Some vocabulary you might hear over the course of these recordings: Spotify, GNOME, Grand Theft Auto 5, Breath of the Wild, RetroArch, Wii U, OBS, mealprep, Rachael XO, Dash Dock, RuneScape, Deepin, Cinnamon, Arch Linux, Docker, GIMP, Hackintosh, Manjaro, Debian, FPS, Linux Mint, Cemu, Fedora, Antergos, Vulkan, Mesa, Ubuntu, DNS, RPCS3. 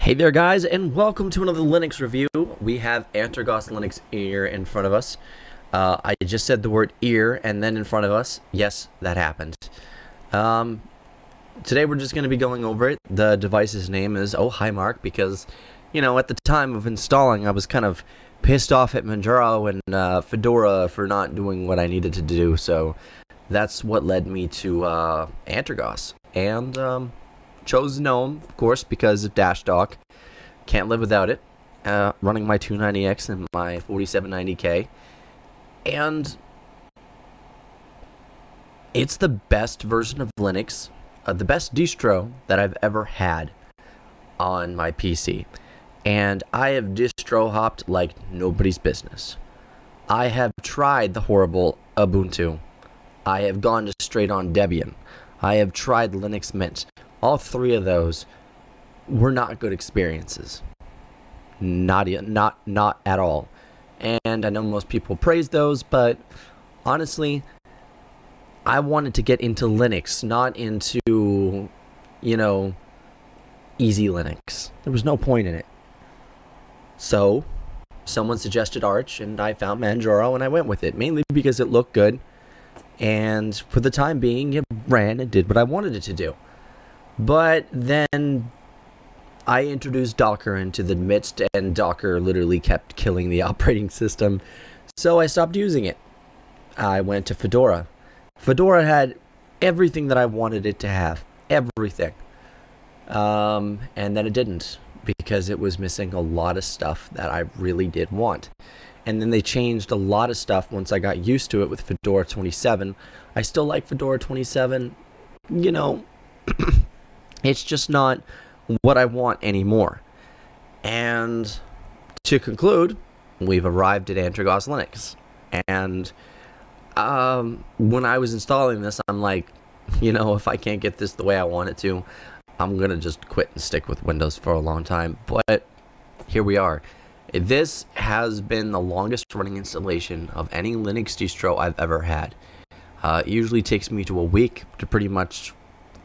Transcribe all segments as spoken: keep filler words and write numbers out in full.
Hey there guys, and welcome to another Linux review. We have Antergos Linux ear in front of us. Uh, I just said the word ear and then in front of us. Yes, that happened. Um, today we're just going to be going over it. The device's name is Oh Hi Mark because, you know, at the time of installing I was kind of pissed off at Manjaro and uh, Fedora for not doing what I needed to do. So that's what led me to uh, Antergos. And, um... chose GNOME, of course, because of Dash Dock. Can't live without it. Uh, running my two ninety X and my forty-seven ninety K. And it's the best version of Linux, uh, the best distro that I've ever had on my P C. And I have distro hopped like nobody's business. I have tried the horrible Ubuntu. I have gone to straight on Debian. I have tried Linux Mint. All three of those were not good experiences. Not, not, not at all. And I know most people praise those, but honestly, I wanted to get into Linux, not into, you know, easy Linux. There was no point in it. So, someone suggested Arch, and I found Manjaro, and I went with it, mainly because it looked good. And for the time being, it ran and did what I wanted it to do. But then I introduced Docker into the midst, and Docker literally kept killing the operating system, so I stopped using it. I went to Fedora. Fedora had everything that I wanted it to have. Everything. Um, and then it didn't, because it was missing a lot of stuff that I really did want. And then they changed a lot of stuff once I got used to it with Fedora twenty-seven. I still like Fedora twenty-seven, you know. It's just not what I want anymore. And to conclude, we've arrived at Antergos Linux. And um, when I was installing this, I'm like, you know, if I can't get this the way I want it to, I'm going to just quit and stick with Windows for a long time. But here we are. This has been the longest running installation of any Linux distro I've ever had. Uh, it usually takes me to a week to pretty much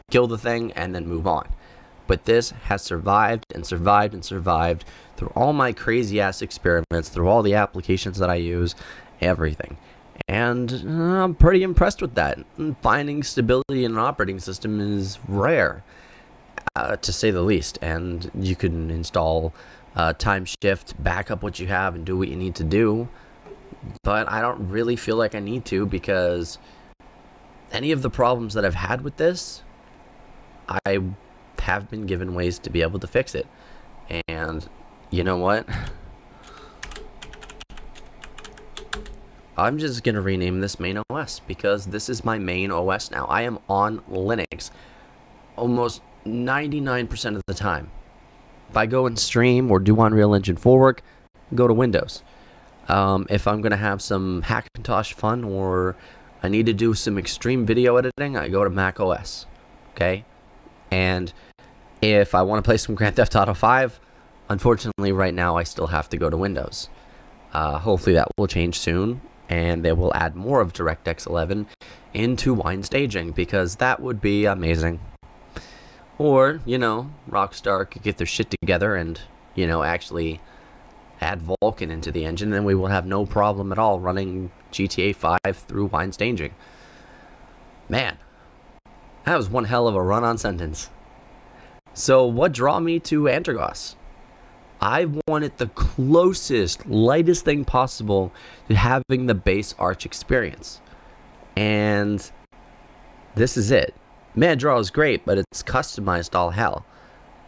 kill the thing and then move on. But this has survived and survived and survived through all my crazy ass experiments, through all the applications that I use, everything. And I'm pretty impressed with that. Finding stability in an operating system is rare, uh, to say the least. And you can install uh, TimeShift, back up what you have and do what you need to do. But I don't really feel like I need to, because any of the problems that I've had with this, I have been given ways to be able to fix it. And you know what? I'm just gonna rename this main O S, because this is my main O S now. I am on Linux almost ninety-nine percent of the time. If I go and stream or do Unreal Engine four work, go to Windows. Um, if I'm gonna have some Hackintosh fun or I need to do some extreme video editing, I go to Mac O S, okay? And if I want to play some Grand Theft Auto five, unfortunately right now I still have to go to Windows. Uh, hopefully that will change soon, and they will add more of DirectX eleven into Wine Staging, because that would be amazing. Or, you know, Rockstar could get their shit together and, you know, actually add Vulkan into the engine, and then we will have no problem at all running G T A five through Wine Staging. Man. That was one hell of a run-on sentence. So what drew me to Antergos? I wanted the closest, lightest thing possible to having the base Arch experience. And this is it. Manjaro is great, but it's customized all hell.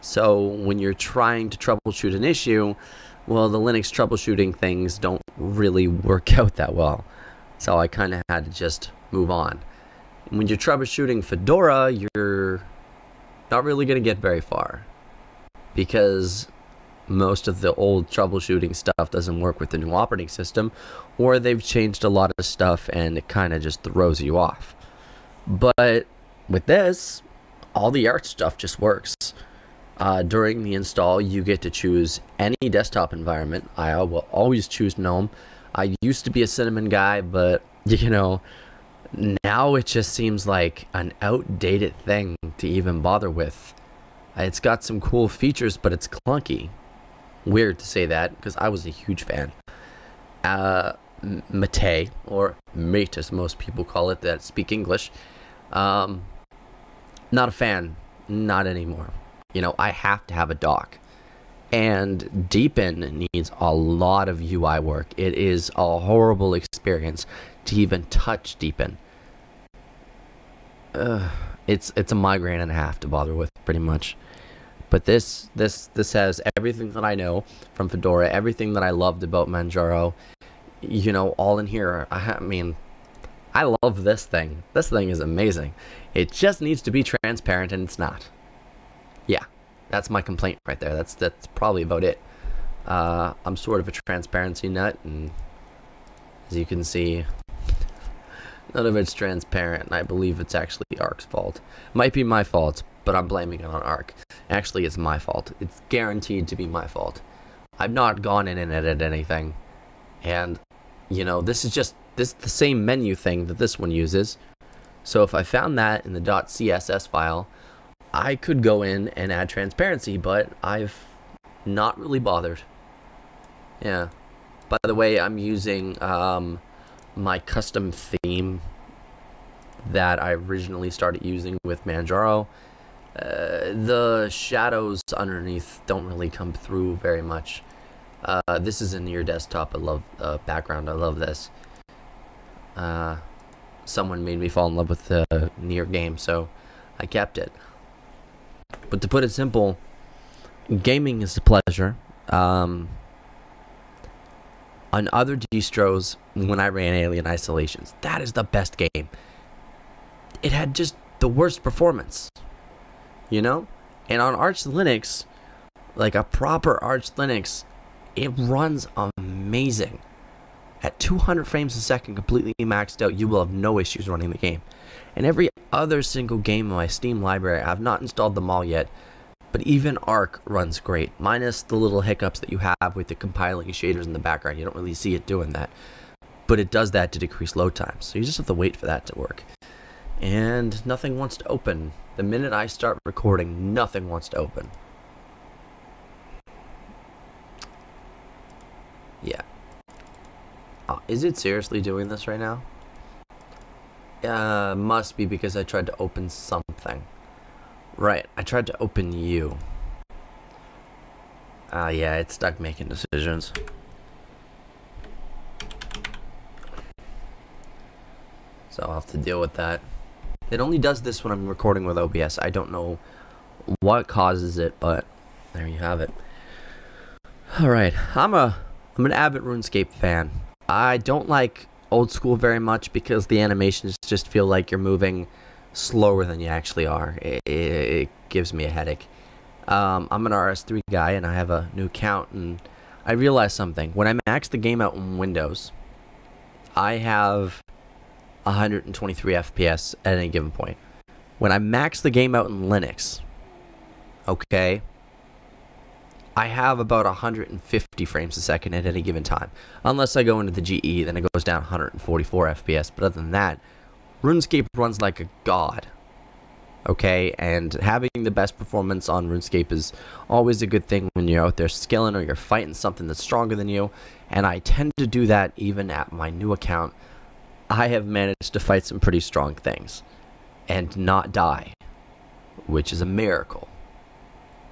So when you're trying to troubleshoot an issue, well, the Linux troubleshooting things don't really work out that well. So I kind of had to just move on. When you're troubleshooting Fedora, you're not really going to get very far, because most of the old troubleshooting stuff doesn't work with the new operating system, or they've changed a lot of stuff and it kind of just throws you off. But with this, all the Arch stuff just works. Uh, during the install, you get to choose any desktop environment. I will always choose GNOME. I used to be a Cinnamon guy, but, you know, now it just seems like an outdated thing to even bother with. It's got some cool features, but it's clunky. Weird to say that, because I was a huge fan. Uh, Mate, or Mate as most people call it that speak English. Um, not a fan. Not anymore. You know, I have to have a dock. And Deepin needs a lot of U I work. It is a horrible experience to even touch Deepin. Uh, it's it's a migraine and a half to bother with, pretty much. But this this this has everything that I know from Fedora, everything that I loved about Manjaro, you know, all in here. I mean, I love this thing. This thing is amazing. It just needs to be transparent, and it's not. Yeah, that's my complaint right there. That's that's probably about it. Uh, I'm sort of a transparency nut, and as you can see, none of it's transparent, and I believe it's actually Arch's fault. Might be my fault, but I'm blaming it on Arch. Actually, it's my fault. It's guaranteed to be my fault. I've not gone in and edited anything. And, you know, this is just this the same menu thing that this one uses. So if I found that in the .css file, I could go in and add transparency, but I've not really bothered. Yeah. By the way, I'm using... Um, my custom theme that I originally started using with Manjaro. Uh, the shadows underneath don't really come through very much. Uh, this is a near desktop. I love uh, background. I love this. Uh, someone made me fall in love with the near game, so I kept it. But to put it simple, gaming is a pleasure. Um, On other distros, when I ran Alien Isolations, that is the best game. It had just the worst performance, you know? And on Arch Linux, like a proper Arch Linux, it runs amazing. At two hundred frames a second, completely maxed out, you will have no issues running the game. And every other single game in my Steam library, I've not installed them all yet, but even Arch runs great, minus the little hiccups that you have with the compiling shaders in the background. You don't really see it doing that, but it does that to decrease load times. So you just have to wait for that to work. And nothing wants to open. The minute I start recording, nothing wants to open. Yeah. Oh, is it seriously doing this right now? Uh, must be because I tried to open something. Right, I tried to open you. Ah, uh, yeah, it's stuck making decisions. So I'll have to deal with that. It only does this when I'm recording with O B S. I don't know what causes it, but there you have it. Alright, I'm a I'm an avid RuneScape fan. I don't like old school very much because the animations just feel like you're moving slower than you actually are. It, it, it gives me a headache. Um, I'm an R S three guy, and I have a new account, and I realized something. When I max the game out in Windows, I have one hundred twenty-three F P S at any given point. When I max the game out in Linux, okay, I have about one hundred fifty frames a second at any given time. Unless I go into the G E, then it goes down one hundred forty-four F P S, but other than that, RuneScape runs like a god, okay? And having the best performance on RuneScape is always a good thing when you're out there skilling or you're fighting something that's stronger than you, and I tend to do that even at my new account. I have managed to fight some pretty strong things and not die, which is a miracle,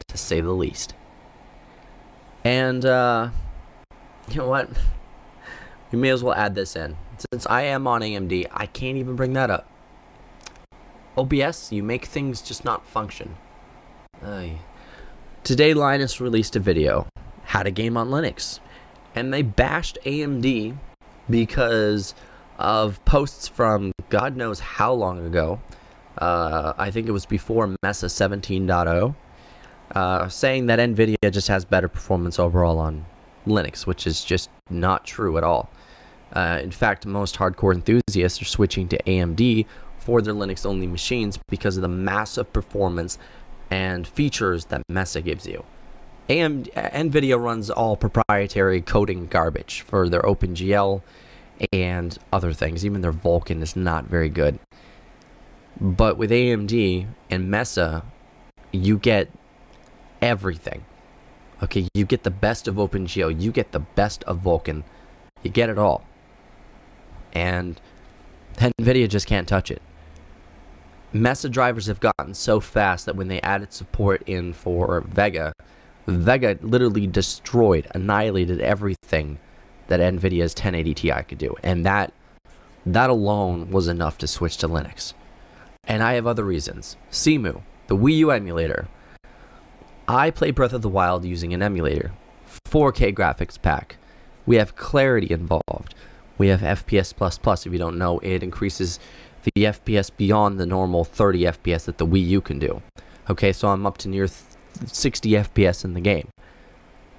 to say the least. And, uh, you know what? We may as well add this in. Since I am on A M D, I can't even bring that up. O B S, you make things just not function. Aye. Today, Linus released a video, How to Game on Linux. And they bashed A M D because of posts from God knows how long ago. Uh, I think it was before Mesa seventeen point oh. Uh, saying that NVIDIA just has better performance overall on Linux, which is just not true at all. Uh, in fact, most hardcore enthusiasts are switching to A M D for their Linux-only machines because of the massive performance and features that Mesa gives you. A M D, NVIDIA runs all proprietary coding garbage for their OpenGL and other things. Even their Vulkan is not very good. But with A M D and Mesa, you get everything. Okay, you get the best of OpenGL, you get the best of Vulkan, you get it all. And NVIDIA just can't touch it. Mesa drivers have gotten so fast that when they added support in for Vega, Vega literally destroyed, annihilated everything that NVIDIA's ten eighty Ti could do. And that, that alone was enough to switch to Linux. And I have other reasons. Cemu, the Wii U emulator. I play Breath of the Wild using an emulator. four K graphics pack. We have clarity involved. We have F P S plus plus. If you don't know, it increases the F P S beyond the normal thirty F P S that the Wii U can do. Okay, so I'm up to near sixty F P S in the game.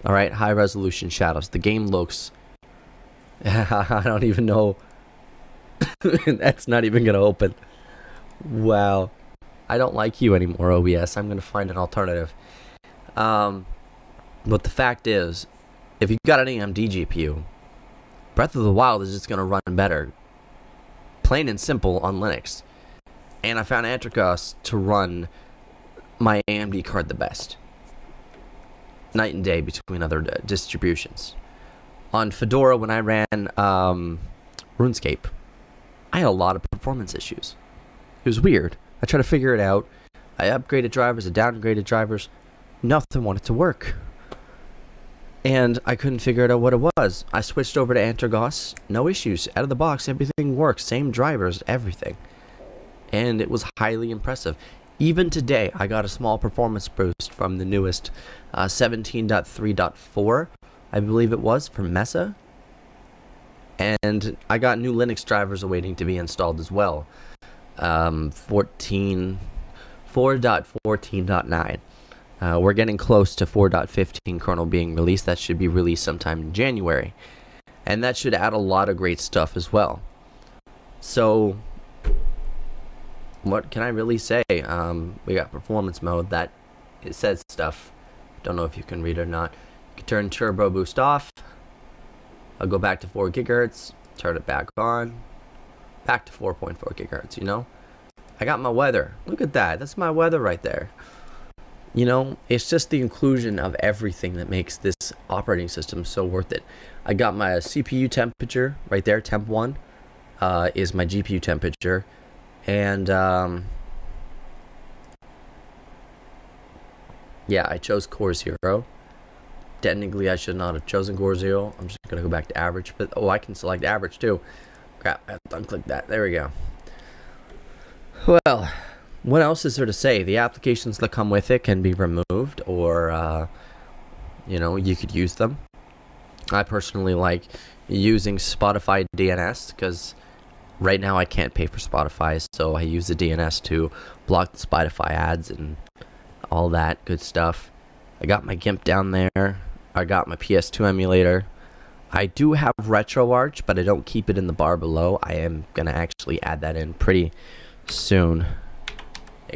Alright, high resolution shadows. The game looks... I don't even know... That's not even gonna open. Wow. I don't like you anymore, O B S. I'm gonna find an alternative. Um, but the fact is, if you've got an A M D G P U, Breath of the Wild is just gonna run better. Plain and simple on Linux. And I found Antergos to run my A M D card the best. Night and day between other distributions. On Fedora, when I ran um, RuneScape, I had a lot of performance issues. It was weird. I tried to figure it out. I upgraded drivers, I downgraded drivers. Nothing wanted to work. And I couldn't figure out what it was. I switched over to Antergos. No issues. Out of the box, everything works. Same drivers, everything. And it was highly impressive. Even today, I got a small performance boost from the newest uh, seventeen point three point four, I believe it was, from Mesa. And I got new Linux drivers awaiting to be installed as well. Um, fourteen, four point fourteen point nine. Uh, we're getting close to four point fifteen kernel being released. That should be released sometime in January. And that should add a lot of great stuff as well. So, what can I really say? Um, we got performance mode. That it says stuff. Don't know if you can read it or not. You can turn turbo boost off. I'll go back to four gigahertz. Turn it back on. Back to four point four gigahertz, you know? I got my weather. Look at that. That's my weather right there. You know, it's just the inclusion of everything that makes this operating system so worth it. I got my C P U temperature right there, temp one, uh, is my G P U temperature. And, um, yeah, I chose Core Zero. Technically, I should not have chosen Core Zero. I'm just going to go back to average. But, oh, I can select average, too. Crap, I have to unclick that. There we go. Well... what else is there to say? The applications that come with it can be removed, or, uh, you know, you could use them. I personally like using Spotify D N S, because right now I can't pay for Spotify, so I use the D N S to block the Spotify ads and all that good stuff. I got my GIMP down there. I got my P S two emulator. I do have RetroArch, but I don't keep it in the bar below. I am going to actually add that in pretty soon.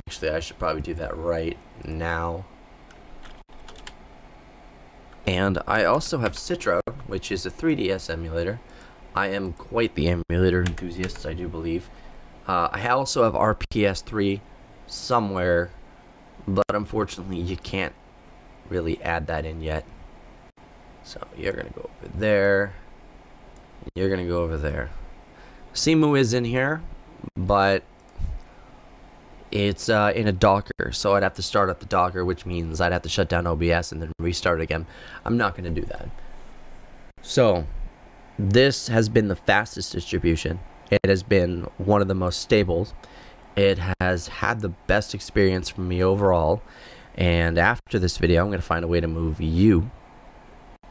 Actually, I should probably do that right now. And I also have Citra, which is a three D S emulator. I am quite the emulator enthusiast, I do believe. Uh, I also have R P C S three somewhere, but unfortunately you can't really add that in yet. So you're going to go over there. You're going to go over there. Cemu is in here, but... it's uh, in a Docker, so I'd have to start up the Docker, which means I'd have to shut down O B S and then restart again. I'm not going to do that. So, this has been the fastest distribution. It has been one of the most stable. It has had the best experience for me overall. And after this video, I'm going to find a way to move you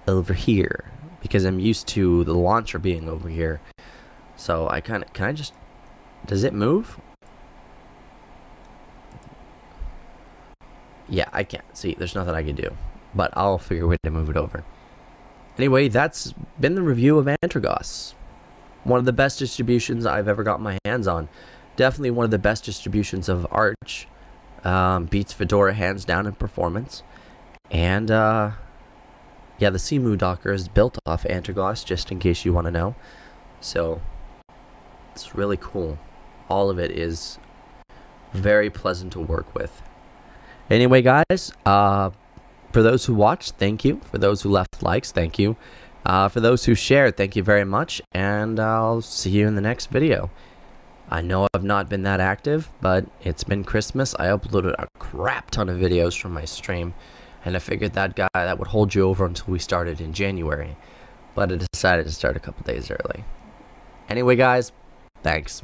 over here, because I'm used to the launcher being over here. So, I kind of, can I just, does it move? Yeah, I can't. See, there's nothing I can do. But I'll figure a way to move it over. Anyway, that's been the review of Antergos. One of the best distributions I've ever gotten my hands on. Definitely one of the best distributions of Arch. Um, beats Fedora hands down in performance. And, uh... yeah, the Cemu Docker is built off Antergos, just in case you want to know. So, it's really cool. All of it is very pleasant to work with. Anyway, guys, uh, For those who watched, thank you. For those who left likes, thank you. Uh, for those who shared, thank you very much, and I'll see you in the next video. I know I've not been that active, but it's been Christmas. I uploaded a crap ton of videos from my stream, and I figured that guy that would hold you over until we started in January, but I decided to start a couple days early. Anyway, guys, thanks.